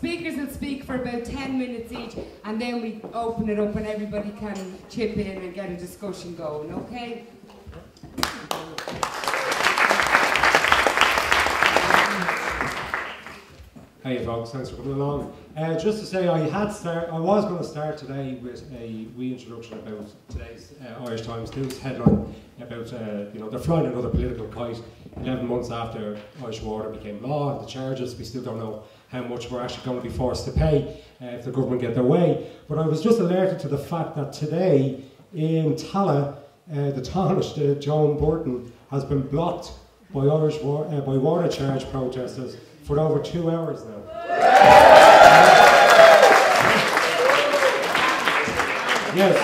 speakers will speak for about 10 minutes each, and then we open it up and everybody can chip in and get a discussion going, okay? Hey folks, thanks for coming along. Just to say, I was going to start today with a wee introduction about today's Irish Times News headline about they're flying another political kite 11 months after Irish Water became law and the charges. We still don't know how much we're actually going to be forced to pay if the government get their way. But I was just alerted to the fact that today in Tallaght, the Tánaiste, Joan Burton, has been blocked by water charge protesters for over 2 hours now. Yes.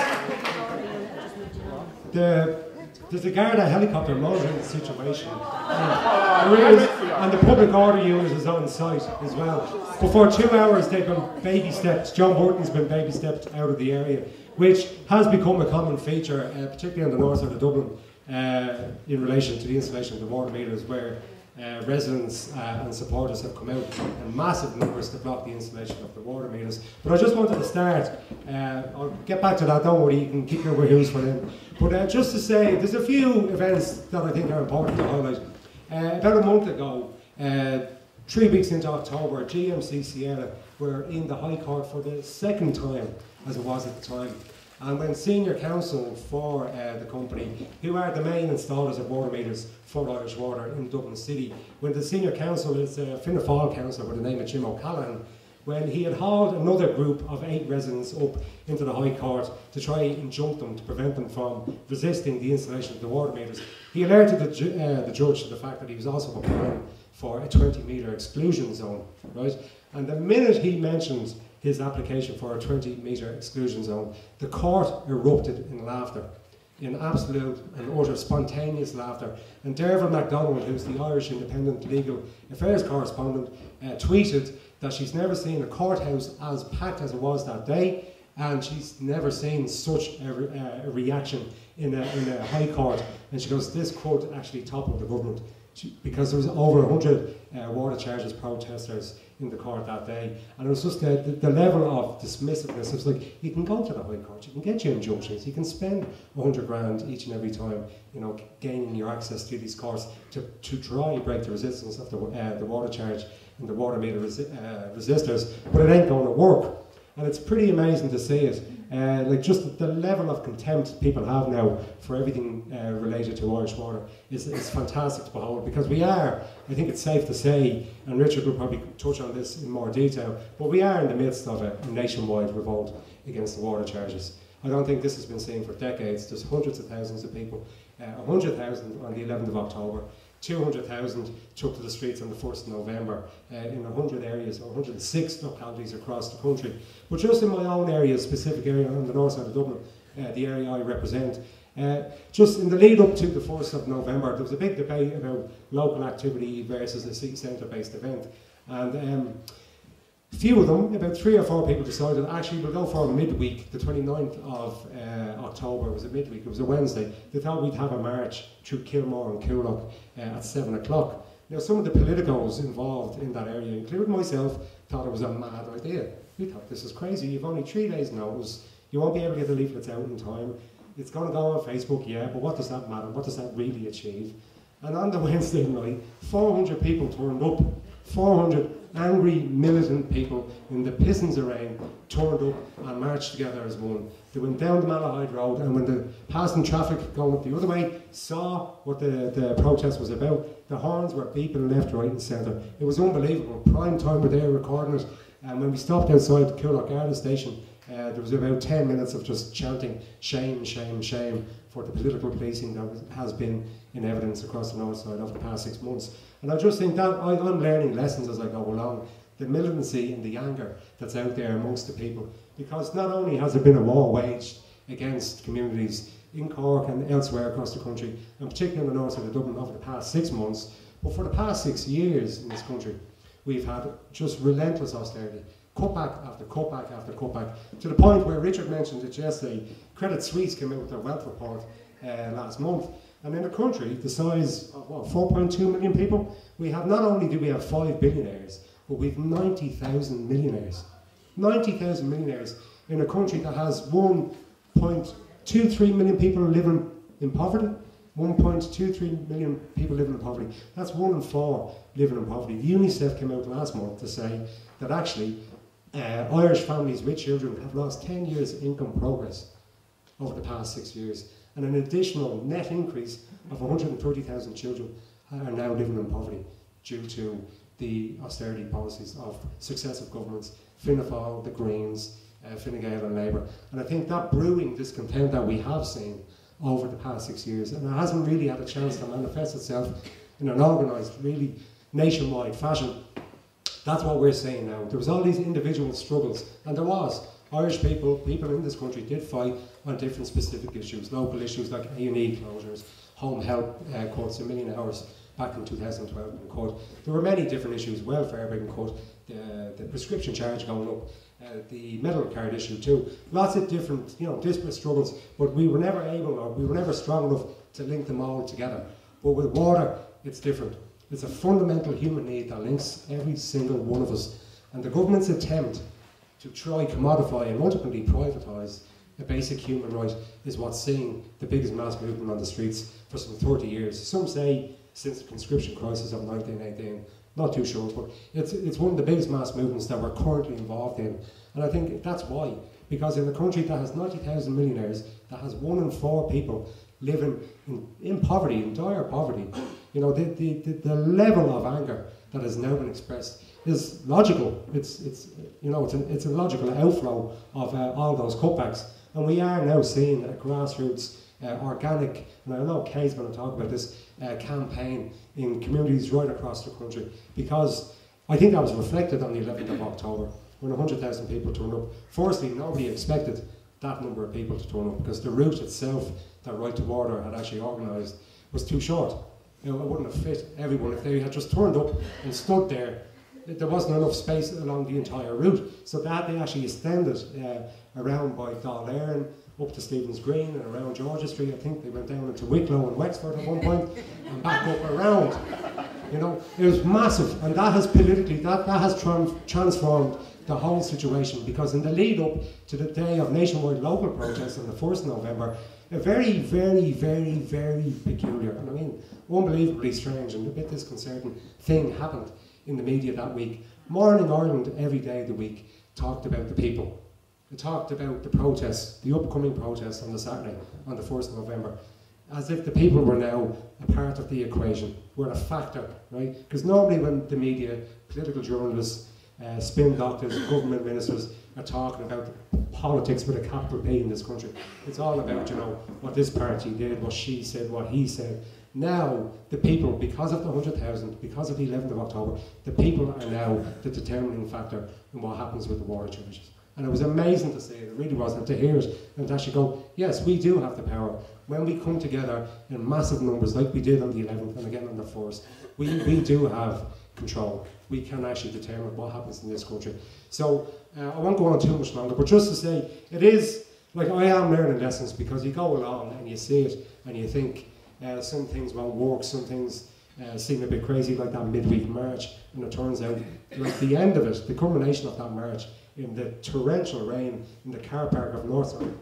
There's a Garda helicopter monitoring the situation. And the public order unit is on site as well. But for 2 hours they've been baby stepped. John Burton's been baby stepped out of the area, which has become a common feature, particularly on the north side of Dublin, in relation to the installation of the water meters, where residents and supporters have come out in massive numbers to block the installation of the water meters. But I just wanted to start, I'll get back to that, don't worry, you can keep your reviews for them. But just to say, there's a few events that I think are important to highlight. About a month ago, 3 weeks into October, GMC Sierra were in the High Court for the second time, as it was at the time. And when senior counsel for the company, who are the main installers of water meters for Irish Water in Dublin City, when the senior counsel is Fianna Fáil counsel with the name of Jim O'Callaghan, when he had hauled another group of 8 residents up into the High Court to try and jump them to prevent them from resisting the installation of the water meters, he alerted the judge to the fact that he was also applying for a 20-metre exclusion zone, right? And the minute he mentioned his application for a 20-metre exclusion zone, the court erupted in laughter, in absolute and utter spontaneous laughter. And Derva MacDonald, who's the Irish Independent legal affairs correspondent, tweeted that she's never seen a courthouse as packed as it was that day, and she's never seen such a reaction in a high court. And she goes, this could actually topple the government, because there was over 100 water charges protesters in the court that day. And it was just the level of dismissiveness. It was like, you can go to the High Court, you can get your injunctions, you can spend 100 grand each and every time, you know, gaining your access to these courts to try and break the resistance of the water charge and the water meter resistors, but it ain't going to work. And it's pretty amazing to see it. Like, just the level of contempt people have now for everything related to Irish Water is fantastic to behold, because we are, I think it's safe to say, and Richard will probably touch on this in more detail, but we are in the midst of a nationwide revolt against the water charges. I don't think this has been seen for decades. There's hundreds of thousands of people, 100,000 on the 11th of October, 200,000 took to the streets on the 1st of November in 100 areas, or 106 localities across the country. But just in my own area, specific area on the north side of Dublin, the area I represent, just in the lead up to the 1st of November, there was a big debate about local activity versus a city centre-based event. And few of them, about 3 or 4 people, decided actually we'll go for a midweek. The 29th of October was a midweek, it was a Wednesday. They thought we'd have a march through Kilmore and Coolock at 7 o'clock. Now, some of the politicos involved in that area, including myself, thought it was a mad idea. We thought, this is crazy, you've only 3 days notice, you won't be able to get the leaflets out in time, it's going to go on Facebook, yeah, but what does that matter? What does that really achieve? And on the Wednesday night, 400 people turned up. 400 angry, militant people in the pissings of rain turned up and marched together as one. They went down the Malahide Road, and when the passing traffic going up the other way saw what the protest was about, the horns were beeping left, right and centre. It was unbelievable. Prime time were there recording it, and when we stopped outside the Coolock Garda Station, there was about 10 minutes of just chanting shame, shame, shame for the political policing that has been in evidence across the north side over the past 6 months. And I just think that I'm learning lessons as I go along, the militancy and the anger that's out there amongst the people, because not only has there been a war waged against communities in Cork and elsewhere across the country, and particularly in the north side of Dublin over the past 6 months, but for the past 6 years in this country, we've had just relentless austerity. Cutback after cutback after cutback, to the point where Richard mentioned it yesterday, Credit Suisse came out with their wealth report last month, and in a country the size of 4.2 million people, we have not only do we have 5 billionaires, But we have 90,000 millionaires. 90,000 millionaires in a country that has 1.23 million people living in poverty. 1.23 million people living in poverty. That's 1 in 4 living in poverty. The UNICEF came out last month to say that actually Irish families with children have lost 10 years of income progress over the past 6 years, and an additional net increase of 130,000 children are now living in poverty due to the austerity policies of successive governments, Fianna Fáil, the Greens, Fine Gael and Labour. And I think that brewing discontent that we have seen over the past 6 years, and it hasn't really had a chance to manifest itself in an organised, really nationwide fashion. That's what we're saying now. There was all these individual struggles, and there was. Irish people, people in this country did fight on different specific issues, local issues like A&E closures, home help cuts, $1 million back in 2012 being cut. There were many different issues, welfare being cut, the prescription charge going up, the metal card issue too. Lots of different, disparate struggles, but we were never able, or we were never strong enough to link them all together. But with water, it's different. It's a fundamental human need that links every single one of us. And the government's attempt to try, commodify and ultimately privatise a basic human right is what's seeing the biggest mass movement on the streets for some 30 years. Some say since the conscription crisis of 1918. Not too sure, but it's one of the biggest mass movements that we're currently involved in. And I think that's why. Because in a country that has 90,000 millionaires, that has 1 in 4 people living in poverty, in dire poverty, the level of anger that has now been expressed is logical. It's a logical outflow of all those cutbacks, and we are now seeing a grassroots, organic. And I know Kay's going to talk about this campaign in communities right across the country, because I think that was reflected on the 11th of October when 100,000 people turned up. Firstly, nobody expected that number of people to turn up, because the route itself that Right to Water had actually organised was too short. It wouldn't have fit everyone if they had just turned up and stood there. There wasn't enough space along the entire route, so that they actually extended around by Dáil up to Stephen's Green and around George Street. I think they went down into Wicklow and Wexford at one point and back up around. It was massive, and that has politically, that has transformed the whole situation, because in the lead up to the day of nationwide local protests on the 1st of November, a very, very, very, very peculiar, and I mean unbelievably strange and a bit disconcerting thing happened in the media that week. Morning Ireland, every day of the week, talked about the people. It talked about the protests, the upcoming protests on the Saturday, on the 1st of November, as if the people were now a part of the equation, were a factor, right? Because normally when the media, political journalists, spin doctors, government ministers are talking about politics with a capital P in this country, it's all about, what this party did, what she said, what he said. Now, the people, because of the 100,000, because of the 11th of October, the people are now the determining factor in what happens with the water charges. And it was amazing to see it, it really was, and to hear it, and to actually go, yes, we do have the power. When we come together in massive numbers, like we did on the 11th and again on the 1st, we do have control. We can actually determine what happens in this country. So, I won't go on too much longer, but just to say, it is, like, I am learning lessons, because you go along and you see it, and you think, some things won't work, some things seem a bit crazy, like that midweek march, and it turns out, like the end of it, the culmination of that march, in the torrential rain in the car park of Northside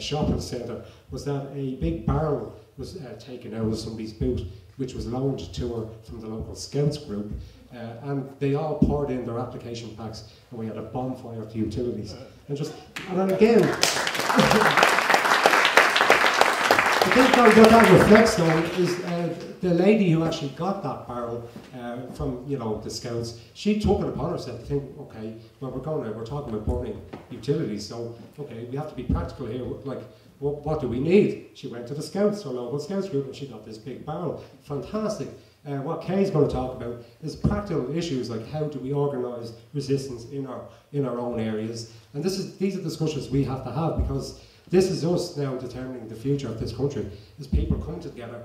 shopping centre, was that a big barrel was taken out of somebody's boot, which was loaned to her from the local Scouts group, and they all poured in their application packs, and we had a bonfire of the utilities. I think what that reflects, though, is the lady who actually got that barrel from, the Scouts, she took it upon herself to think, okay, well, we're talking about burning utilities, so, okay, we have to be practical here, like, what do we need? She went to the Scouts, her local Scouts group, and she got this big barrel. Fantastic. What Kay's going to talk about is practical issues like how do we organise resistance in our own areas. And these are discussions we have to have, because this is us now determining the future of this country, as people come together,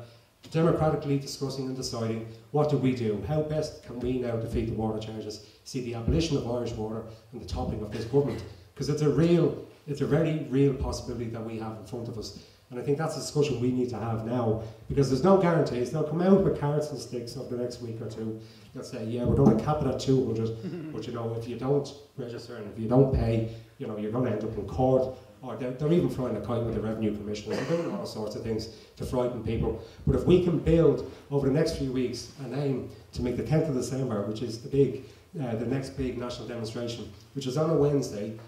democratically discussing and deciding what do we do, how best can we now defeat the water charges, see the abolition of Irish Water and the toppling of this government. Because it's a very real possibility that we have in front of us. And I think that's a discussion we need to have now, because there's no guarantees. They'll come out with carrots and sticks over the next week or two. They'll say, yeah, we're going to cap it at 200, but you know, if you don't register and if you don't pay, you know, you're going to end up in court. Or they're even flying a kite with the Revenue Commissioner. They're doing all sorts of things to frighten people. But if we can build over the next few weeks an aim to make the 10th of December, which is the next big national demonstration, which is on a Wednesday.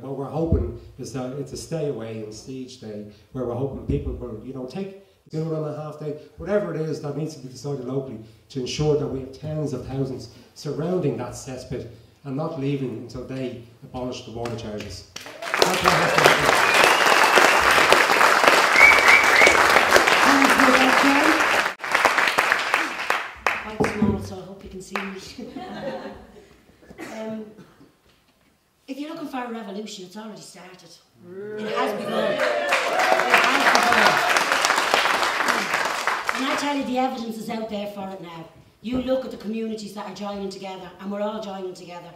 What we're hoping is that it's a stay away and siege day, where we're hoping people will, you know, take dinner on a half day, whatever it is that needs to be decided locally, to ensure that we have tens of thousands surrounding that cesspit and not leaving until they abolish the water charges. That's what has to happen. I'm small, so I hope you can see me. If you're looking for a revolution, it's already started. It has begun. It has begun. And I tell you, the evidence is out there for it now. You look at the communities that are joining together, and we're all joining together.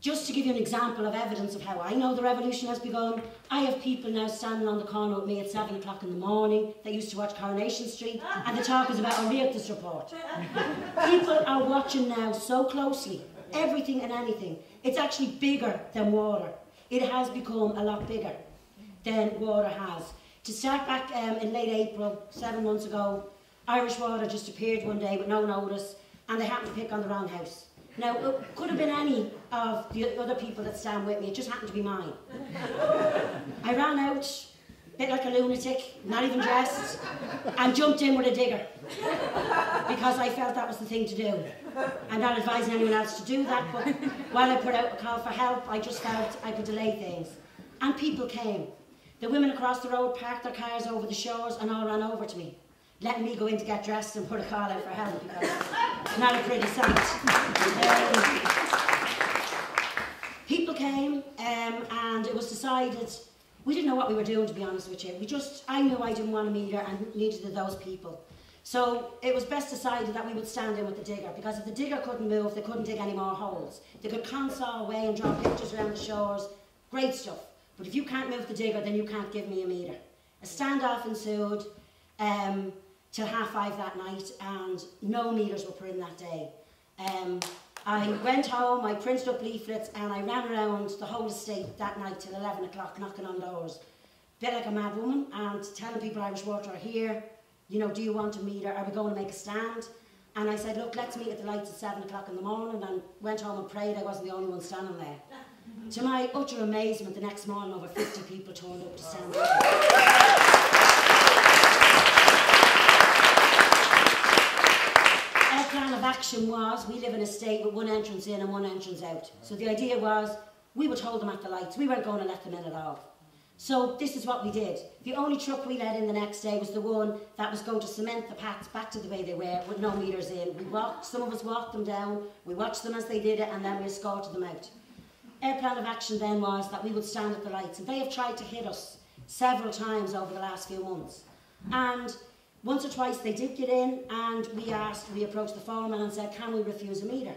Just to give you an example of evidence of how I know the revolution has begun, I have people now standing on the corner with me at 7 o'clock in the morning. They used to watch Coronation Street, and the talk is about a Reuters report. People are watching now so closely, everything and anything. It's actually bigger than water. It has become a lot bigger than water has. To start back in late April, 7 months ago, Irish Water just appeared one day with no notice, and they happened to pick on the wrong house. Now, it could have been any of the other people that stand with me. It just happened to be mine. I ran out, a bit like a lunatic, not even dressed, and jumped in with a digger because I felt that was the thing to do. I'm not advising anyone else to do that, but while I put out a call for help, I just felt I could delay things. And people came. The women across the road parked their cars over the shores and all ran over to me, letting me go in to get dressed and put a call out for help, because it's not a pretty sight. People came, and it was decided. We didn't know what we were doing, to be honest with you. We just, I knew I didn't want to meet her and needed those people. So it was best decided that we would stand in with the digger, because if the digger couldn't move, they couldn't dig any more holes. They could console away and draw pictures around the shores. Great stuff. But if you can't move the digger, then you can't give me a metre. A standoff ensued till 5:30 that night, and no metres were put in that day. I went home, I printed up leaflets, and I ran around the whole estate that night till 11 o'clock, knocking on doors. A bit like a mad woman, and telling people Irish Water are here, you know, do you want to meet her? Are we going to make a stand? And I said, look, let's meet at the lights at 7 o'clock in the morning, and went home and prayed I wasn't the only one standing there. To my utter amazement, the next morning, over 50 people turned up to stand there. Plan of action was, we live in a state with one entrance in and one entrance out. So the idea was, we would hold them at the lights. We weren't going to let them in at all. So this is what we did. The only truck we let in the next day was the one that was going to cement the paths back to the way they were, with no meters in. We walked, some of us walked them down, we watched them as they did it, and then we escorted them out. Our plan of action then was that we would stand at the lights, and they have tried to hit us several times over the last few months. And once or twice they did get in, and we approached the foreman and said, can we refuse a metre?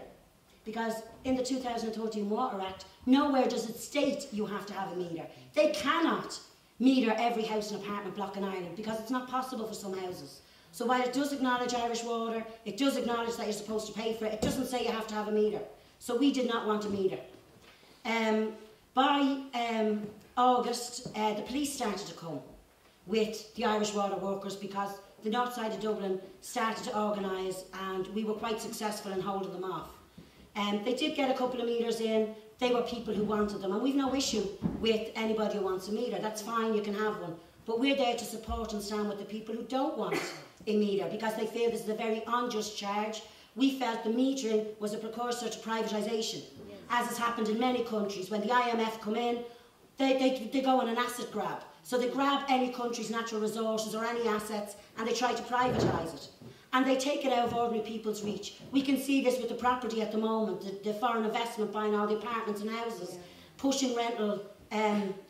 Because in the 2013 Water Act, nowhere does it state you have to have a metre. They cannot metre every house and apartment block in Ireland, because it's not possible for some houses. So while it does acknowledge Irish Water, it does acknowledge that you're supposed to pay for it, it doesn't say you have to have a metre. So we did not want a metre. By August, the police started to come with the Irish Water workers, because the north side of Dublin started to organise, and we were quite successful in holding them off. They did get a couple of metres in. They were people who wanted them, and we've no issue with anybody who wants a metre. That's fine, you can have one. But we're there to support and stand with the people who don't want a metre, because they feel this is a very unjust charge. We felt the metering was a precursor to privatisation, as has happened in many countries. When the IMF come in, they go on an asset grab. So they grab any country's natural resources or any assets, and they try to privatise it. And they take it out of ordinary people's reach. We can see this with the property at the moment, the foreign investment buying all the apartments and houses, pushing rental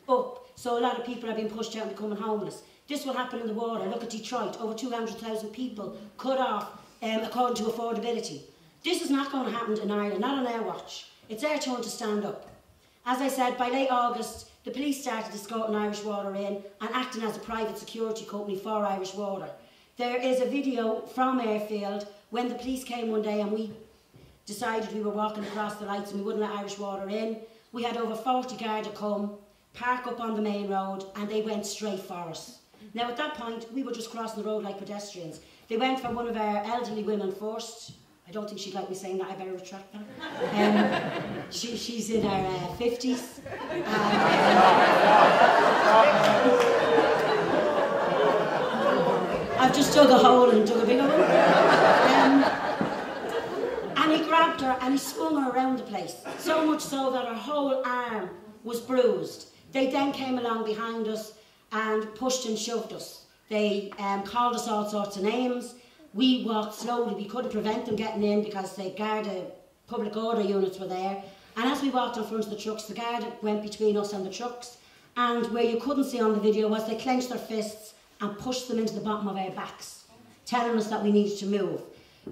up. So a lot of people are being pushed out and becoming homeless. This will happen in the water. Look at Detroit, over 200,000 people cut off according to affordability. This is not going to happen in Ireland, not on our watch. It's our turn to stand up. As I said, by late August, the police started escorting Irish Water in and acting as a private security company for Irish Water. There is a video from Airfield when the police came one day and we decided we were walking across the lights and we wouldn't let Irish Water in. We had over 40 Garda come, park up on the main road, and they went straight for us. Now at that point, we were just crossing the road like pedestrians. They went for one of our elderly women first. I don't think she'd like me saying that, I better retract that. She's in her 50s. I've just dug a hole and dug a bigger one. And he grabbed her and he swung her around the place, so much so that her whole arm was bruised. They then came along behind us and pushed and shoved us. They called us all sorts of names. We walked slowly, we couldn't prevent them getting in because the Garda public order units were there. And as we walked in front of the trucks, the Garda went between us and the trucks. And where you couldn't see on the video was they clenched their fists and pushed them into the bottom of our backs, telling us that we needed to move.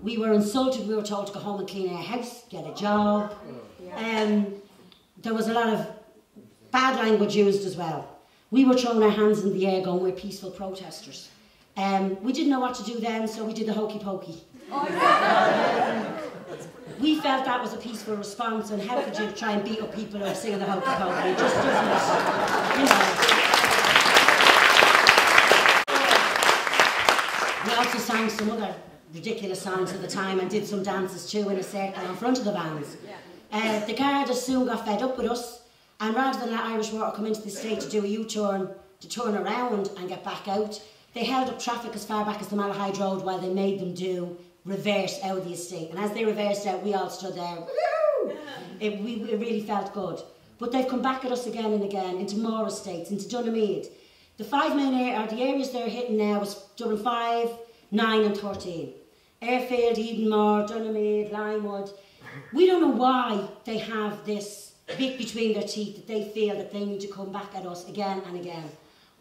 We were insulted, we were told to go home and clean our house, get a job. There was a lot of bad language used as well. We were throwing our hands in the air going, we're peaceful protesters. We didn't know what to do then, so we did the hokey pokey. We felt that was a peaceful response, and how could you try and beat up people who are singing the hokey pokey? It just doesn't, you know. We also sang some other ridiculous songs at the time and did some dances too in a circle in front of the vans. The Garda soon got fed up with us, and rather than let Irish Water come into the state to do a U-turn, to turn around and get back out, they held up traffic as far back as the Malahide Road while they made them do reverse out of the estate. And as they reversed out, we all stood there. It really felt good. But they've come back at us again and again, into more estates, into Donaghmede. The five main areas, or the areas they're hitting now, is Dublin 5, 9 and 13. Airfield, Edenmore, Donaghmede, Limewood. We don't know why they have this bit between their teeth that they feel that they need to come back at us again and again.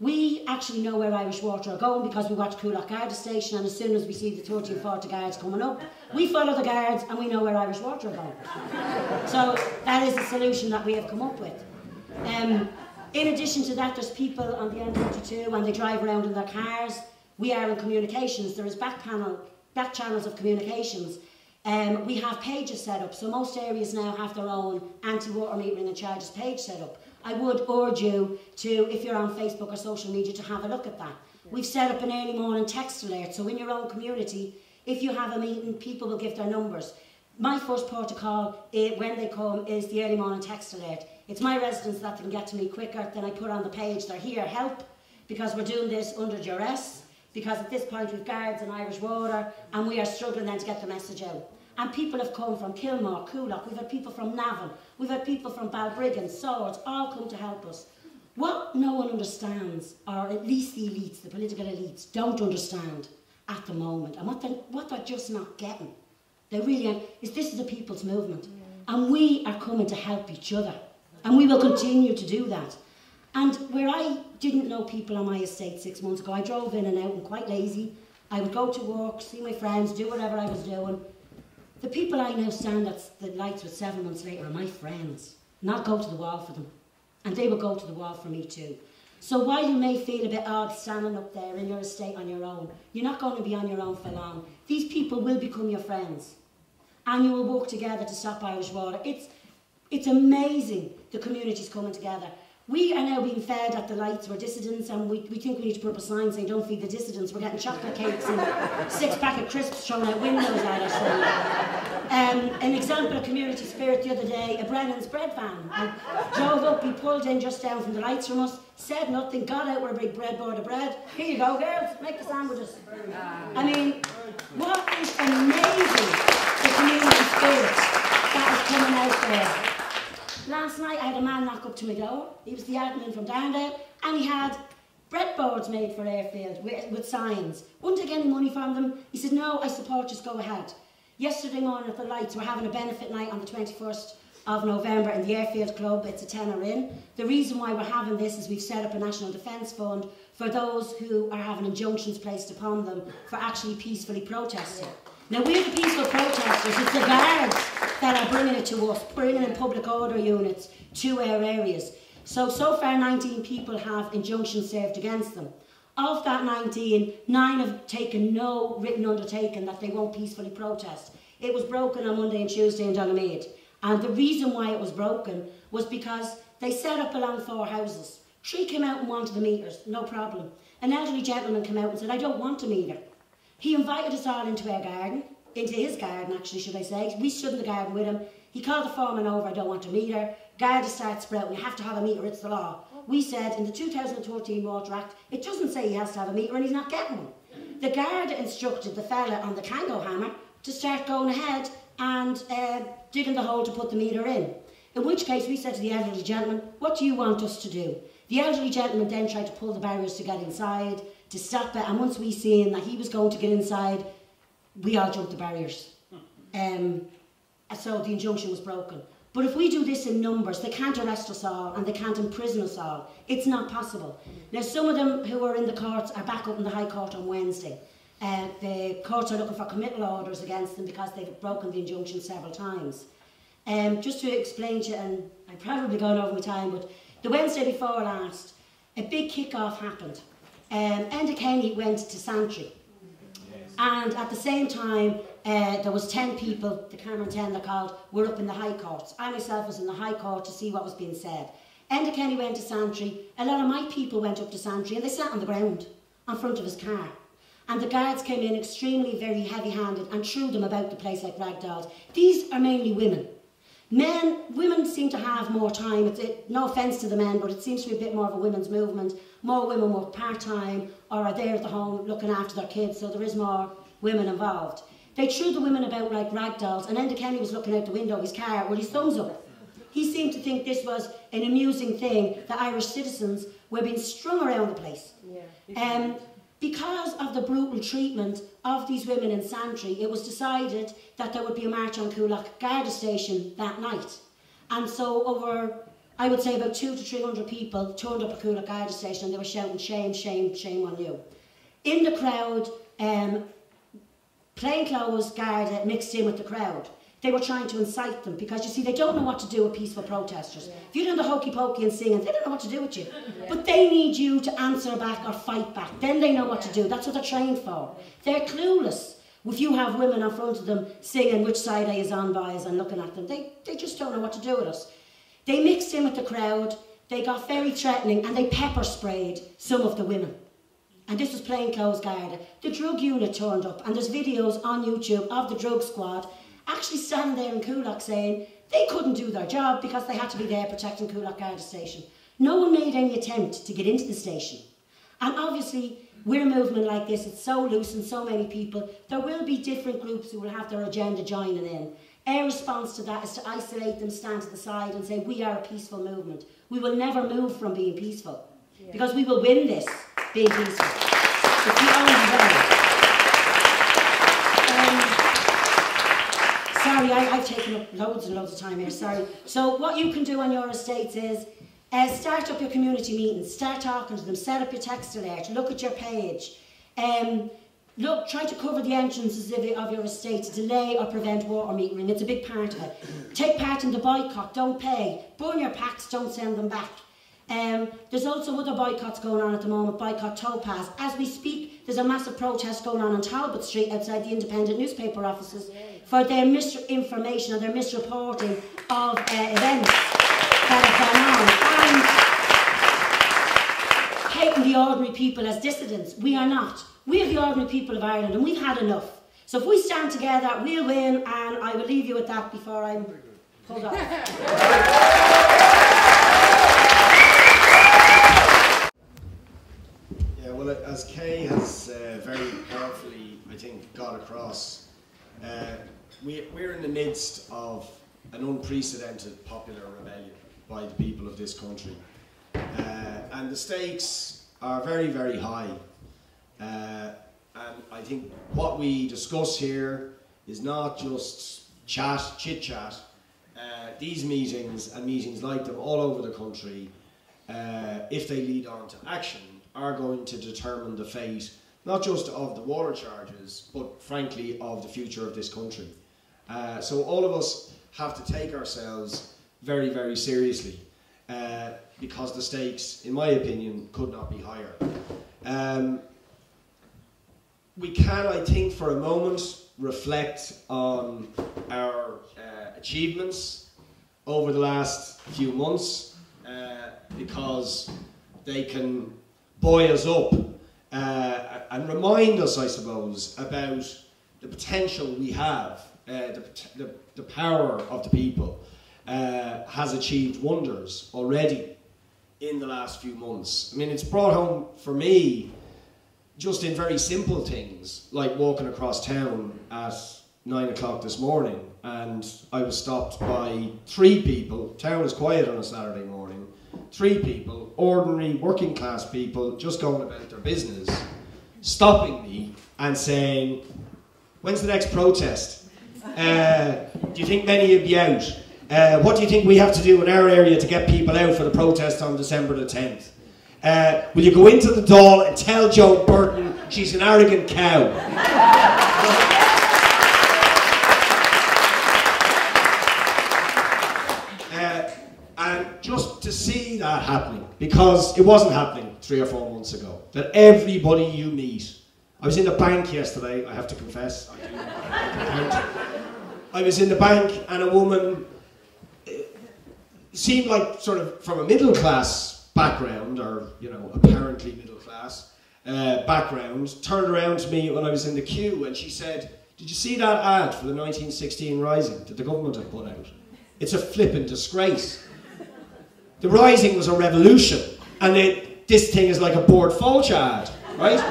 We actually know where Irish Water are going because we watch Coolock Garda Station, and as soon as we see the 30 and 40 guards coming up, we follow the guards and we know where Irish Water are going. So that is the solution that we have come up with. In addition to that, there's people on the N22 when they drive around in their cars. We are in communications. There is back channels of communications. We have pages set up, so most areas now have their own anti-water metering and charges page set up. I would urge you to, if you're on Facebook or social media, to have a look at that. We've set up an early morning text alert, so in your own community, if you have a meeting, people will give their numbers. My first port of call when they come is the early morning text alert. It's my residents that can get to me quicker than I put on the page. They're here, help, because we're doing this under duress, because at this point we've guards and Irish Water, and we are struggling then to get the message out. And people have come from Kilmore, Coolock, we've had people from Navan, we've had people from Balbriggan, Swords, all come to help us. What no one understands, or at least the elites, the political elites, don't understand at the moment, and what they're just not getting, they really are, is this is a people's movement. And we are coming to help each other. And we will continue to do that. And where I didn't know people on my estate 6 months ago, I drove in and out and quite lazy. I would go to work, see my friends, do whatever I was doing. The people I now stand at the lights with 7 months later are my friends, and I'll go to the wall for them. And they will go to the wall for me too. So while you may feel a bit odd standing up there in your estate on your own, you're not going to be on your own for long. These people will become your friends. And you will work together to stop Irish Water. It's amazing the community's coming together. We are now being fed at the lights, we're dissidents, and we think we need to put up a sign saying don't feed the dissidents, we're getting chocolate cakes and six-pack of crisps thrown out windows at us. An example of community spirit the other day, a Brennan's bread van. I drove up, he pulled in just down from the lights from us, said nothing, got out with a big breadboard of bread. Here you go, girls, make the sandwiches. I mean, what is amazing, the community spirit that is coming out there. Last night I had a man knock up to my door. He was the admin from Darndale, and he had breadboards made for Airfield with signs. Wouldn't take any money from them. He said, no, I support, just go ahead. Yesterday morning at the lights, we're having a benefit night on the 21st of November in the Airfield Club. It's a tenner in. The reason why we're having this is we've set up a National Defence Fund for those who are having injunctions placed upon them for actually peacefully protesting. Now, we're the peaceful protesters, it's the guards that are bringing it to us, bringing in public order units to our areas. So far 19 people have injunctions served against them. Of that 19, 9 have taken no written undertaking that they won't peacefully protest. It was broken on Monday and Tuesday in Donaghmede. And the reason why it was broken was because they set up along 4 houses. 3 came out and wanted the meters, no problem. An elderly gentleman came out and said, I don't want a meter. He invited us all into our garden, into his garden actually, should I say. We stood in the garden with him. He called the foreman over, I don't want a meter. Garda started sprouting, you have to have a meter, it's the law. We said in the 2013 Water Act, it doesn't say he has to have a meter and he's not getting one. The Garda instructed the fella on the Kango hammer to start going ahead and digging the hole to put the meter in which case we said to the elderly gentleman, what do you want us to do? The elderly gentleman then tried to pull the barriers to get inside, to stop it, and once we seen that he was going to get inside, we all jumped the barriers. So the injunction was broken. But if we do this in numbers, they can't arrest us all and they can't imprison us all. It's not possible. Now, some of them who are in the courts are back up in the High Court on Wednesday. The courts are looking for committal orders against them because they've broken the injunction several times. Just to explain to you, and I'm probably going over my time, but the Wednesday before last, a big kick-off happened. Enda Kenny went to Santry. Yes. And at the same time, there was 10 people, the Cameron 10 they're called, were up in the High Courts. I myself was in the High Court to see what was being said. Enda Kenny went to Santry, a lot of my people went up to Santry and they sat on the ground in front of his car. And the guards came in extremely very heavy-handed and threw them about the place like rag dolls. These are mainly women. Men, women seem to have more time, no offence to the men, but it seems to be a bit more of a women's movement. More women work part-time or are there at the home looking after their kids, so there is more women involved. They threw the women about like rag dolls, and Enda Kenny was looking out the window of his car with his thumbs up. He seemed to think this was an amusing thing, that Irish citizens were being strung around the place. Yeah. Because of the brutal treatment of these women in Santry, it was decided that there would be a march on Coolock Garda Station that night. And so over, I would say about 200 to 300 people turned up at Coolock Garda Station and they were shouting, shame, shame, shame on you. In the crowd, plainclothes Garda mixed in with the crowd. They were trying to incite them because, you see, they don't know what to do with peaceful protesters. Yeah. If you're doing the hokey-pokey and singing, they don't know what to do with you. Yeah. But they need you to answer back or fight back. Then they know what to do. That's what they're trained for. They're clueless. If you have women in front of them singing which side I is on by as I'm looking at them, they just don't know what to do with us. They mixed in with the crowd. They got very threatening and they pepper sprayed some of the women. And this was plainclothes Garda. The drug unit turned up, and there's videos on YouTube of the drug squad actually standing there in Coolock saying they couldn't do their job because they had to be there protecting Coolock Garda Station. No one made any attempt to get into the station. And obviously, with a movement like this, it's so loose and so many people, there will be different groups who will have their agenda joining in. Our response to that is to isolate them, stand to the side and say, we are a peaceful movement. We will never move from being peaceful. Yeah. Because we will win this, being peaceful. It's the only way. Sorry, I've taken up loads and loads of time here, sorry. So what you can do on your estates is start up your community meetings, start talking to them, set up your text alert, look at your page. Try to cover the entrances of your estate to delay or prevent water metering. It's a big part of it. Take part in the boycott, don't pay. Burn your packs, don't send them back. There's also other boycotts going on at the moment, boycott Topaz. As we speak, there's a massive protest going on Talbot Street outside the Independent newspaper offices for their misinformation or their misreporting of events that have gone on. And taking the ordinary people as dissidents, we are not. We are the ordinary people of Ireland and we've had enough. So if we stand together, we'll win, and I will leave you with that before I'm pulled off. Well, as Kay has very powerfully, I think, got across, we're in the midst of an unprecedented popular rebellion by the people of this country. And the stakes are very, very high. And I think what we discuss here is not just chat, chit-chat. These meetings, and meetings like them all over the country, if they lead on to action, are going to determine the fate, not just of the water charges, but frankly of the future of this country. So all of us have to take ourselves very, very seriously. because the stakes, in my opinion, could not be higher. We can, I think, for a moment, reflect on our achievements over the last few months, because they can buoy us up and remind us, I suppose, about the potential we have. The power of the people has achieved wonders already in the last few months. I mean, it's brought home for me just in very simple things, like walking across town at 9 o'clock this morning, and I was stopped by three people. Town is quiet on a Saturday morning. Three people, ordinary working class people, just going about their business, stopping me and saying, "When's the next protest? Do you think many will be out? What do you think we have to do in our area to get people out for the protest on December the 10th? Will you go into the Dáil and tell Joan Burton she's an arrogant cow?" And just to see that happening, because it wasn't happening 3 or 4 months ago, that everybody you meet. I was in the bank yesterday, I have to confess. I was in the bank, and a woman seemed like sort of from a middle class background, or you know, apparently middle class background, turned around to me when I was in the queue, and she said, "Did you see that ad for the 1916 Rising that the government had put out? It's a flippin' disgrace. The Rising was a revolution, and this thing is like a Bord Fáilte ad, right?"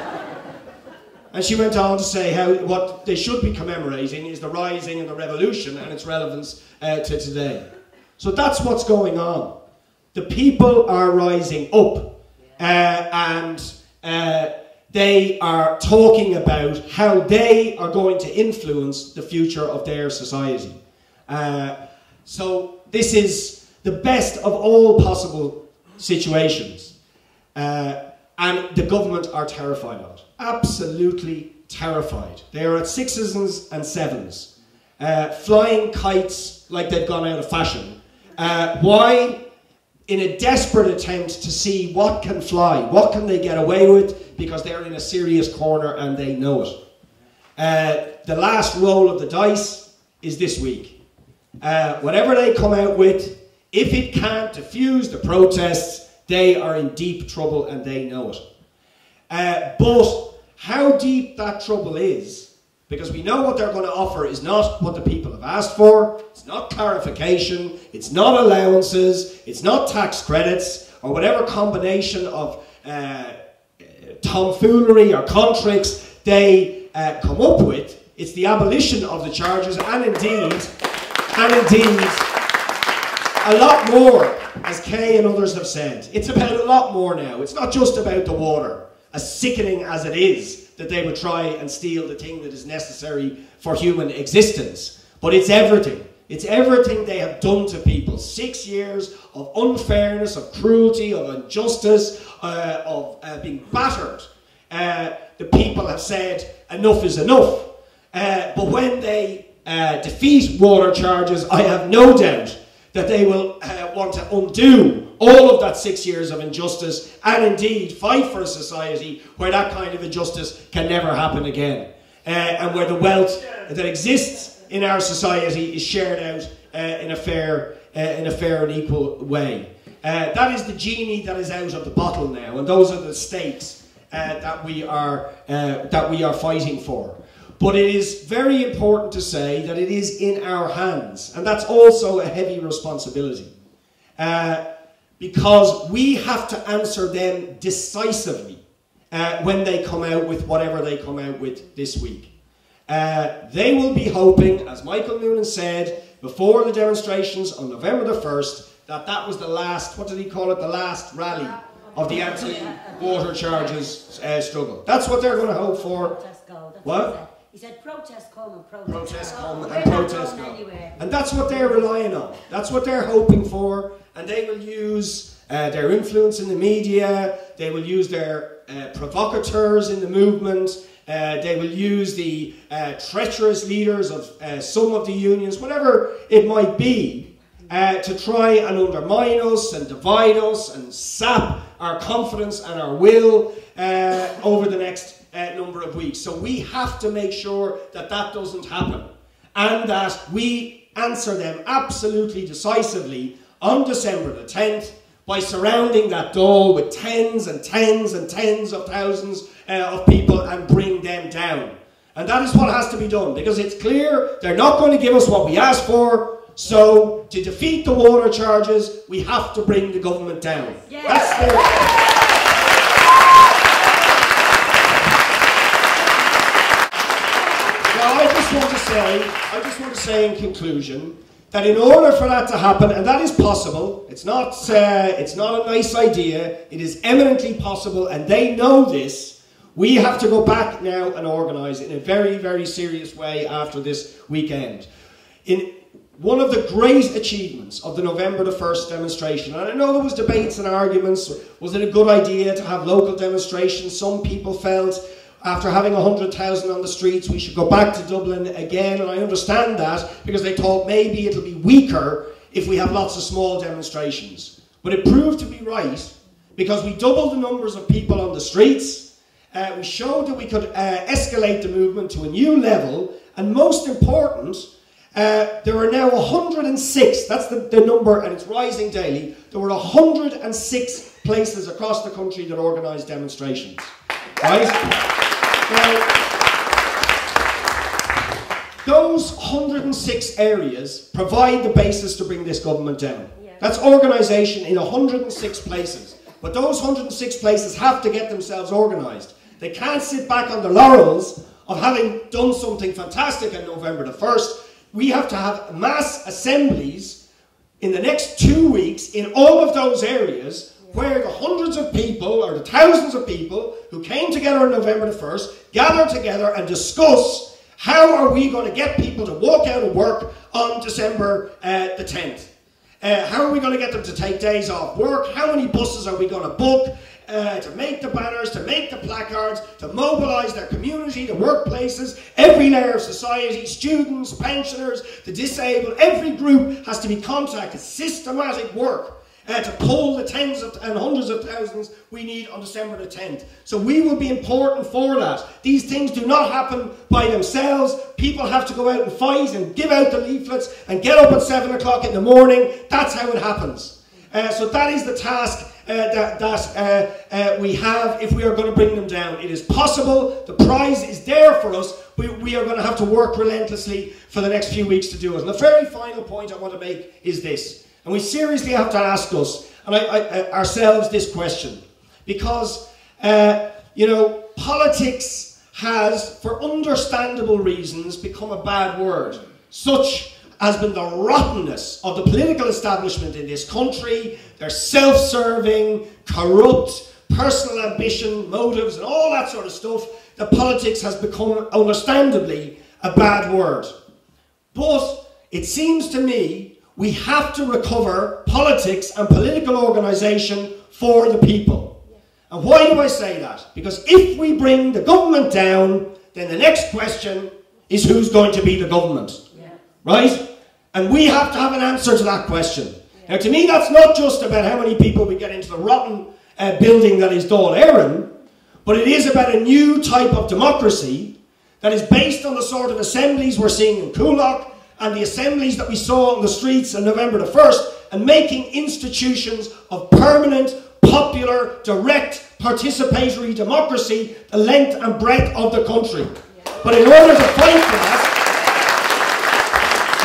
And she went on to say how what they should be commemorating is the Rising and the Revolution and its relevance to today. So that's what's going on. The people are rising up, and they are talking about how they are going to influence the future of their society. So this is the best of all possible situations. And the government are terrified of it. Absolutely terrified. They are at 6s and 7s, flying kites like they've gone out of fashion. Why? In a desperate attempt to see what can fly, what can they get away with, because they're in a serious corner and they know it. The last roll of the dice is this week. Whatever they come out with, if it can't defuse the protests, they are in deep trouble and they know it. But how deep that trouble is, because we know what they're going to offer is not what the people have asked for, it's not clarification, it's not allowances, it's not tax credits, or whatever combination of tomfoolery or contricks they come up with. It's the abolition of the charges, and indeed, a lot more, as Kay and others have said. It's about a lot more now. It's not just about the water, as sickening as it is that they would try and steal the thing that is necessary for human existence. But it's everything. It's everything they have done to people. 6 years of unfairness, of cruelty, of injustice, of being battered. The people have said, enough is enough. But when they defeat water charges, I have no doubt that they will want to undo all of that 6 years of injustice, and indeed fight for a society where that kind of injustice can never happen again, and where the wealth that exists in our society is shared out in a fair and equal way. That is the genie that is out of the bottle now, and those are the stakes that we are fighting for. But it is very important to say that it is in our hands, and that's also a heavy responsibility, because we have to answer them decisively when they come out with whatever they come out with this week. They will be hoping, as Michael Noonan said before the demonstrations on November the 1st, that that was the last, what did he call it, the last rally of the anti-water charges struggle. That's what they're going to hope for. What? He said, protest come and protest go. Protest come and protest go. And that's what they're relying on. That's what they're hoping for. And they will use their influence in the media. They will use their provocateurs in the movement. They will use the treacherous leaders of some of the unions, whatever it might be, to try and undermine us and divide us and sap our confidence and our will over the next number of weeks. So we have to make sure that that doesn't happen and that we answer them absolutely decisively on December the 10th by surrounding that doll with tens and tens and tens of thousands of people and bring them down. And that is what has to be done, because it's clear they're not going to give us what we asked for. So, to defeat the water charges, we have to bring the government down. Yes. That's their... Now, I just want to say in conclusion, that in order for that to happen, and that is possible, it's not a nice idea, it is eminently possible, and they know this, we have to go back now and organise in a very, very serious way after this weekend. One of the great achievements of the November the 1st demonstration, and I know there was debates and arguments, was it a good idea to have local demonstrations? Some people felt after having 100,000 on the streets we should go back to Dublin again, and I understand that because they thought maybe it'll be weaker if we have lots of small demonstrations. But it proved to be right because we doubled the numbers of people on the streets, we showed that we could escalate the movement to a new level, and most important, there are now 106, that's the number, and it's rising daily. There were 106 places across the country that organised demonstrations. Right? Now, those 106 areas provide the basis to bring this government down. Yeah. That's organisation in 106 places. But those 106 places have to get themselves organised. They can't sit back on the laurels of having done something fantastic on November the 1st. We have to have mass assemblies in the next 2 weeks in all of those areas where the hundreds of people or the thousands of people who came together on November the 1st gather together and discuss how are we going to get people to walk out of work on December the 10th. How are we going to get them to take days off work? How many buses are we going to book to make the banners, to make the placards, to mobilise their community, the workplaces, every layer of society, students, pensioners, the disabled, every group has to be contacted, systematic work to pull the tens of, and hundreds of thousands we need on December the 10th. So we will be important for that. These things do not happen by themselves. People have to go out and fight and give out the leaflets and get up at 7 o'clock in the morning. That's how it happens. So that is the task that we have if we are going to bring them down. It is possible. The prize is there for us. We are going to have to work relentlessly for the next few weeks to do it. And the very final point I want to make is this. And we seriously have to ask us and ourselves this question, because you know, politics has, for understandable reasons, become a bad word. Such has been the rottenness of the political establishment in this country, their self-serving, corrupt, personal ambition, motives, and all that sort of stuff, that politics has become, understandably, a bad word. But it seems to me we have to recover politics and political organisation for the people. And why do I say that? Because if we bring the government down, then the next question is who's going to be the government. Yeah. Right? And we have to have an answer to that question. Yeah. Now, to me, that's not just about how many people we get into the rotten building that is Dáil Éireann, but it is about a new type of democracy that is based on the sort of assemblies we're seeing in Coolock, and the assemblies that we saw on the streets on November the 1st, and making institutions of permanent, popular, direct, participatory democracy the length and breadth of the country. Yeah. But in order to fight for that,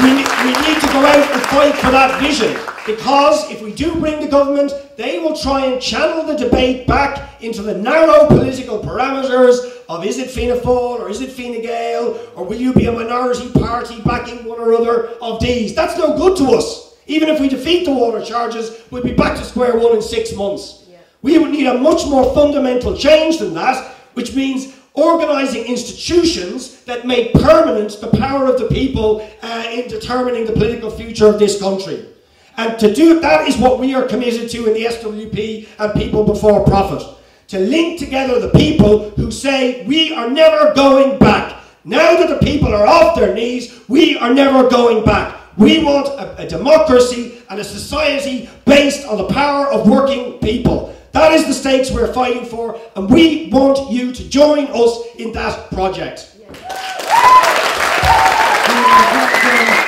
we need to go out and fight for that vision, because if we do bring the government, they will try and channel the debate back into the narrow political parameters of is it Fianna Fáil or is it Fine Gael, or will you be a minority party backing one or other of these? That's no good to us. Even if we defeat the water charges, we'll be back to square one in 6 months. Yeah. We would need a much more fundamental change than that, which means organising institutions that make permanent the power of the people in determining the political future of this country. And to do that is what we are committed to in the SWP and People Before Profit. To link together the people who say, we are never going back. Now that the people are off their knees, we are never going back. We want a democracy and a society based on the power of working people. That is the stakes we're fighting for, and we want you to join us in that project. Yeah.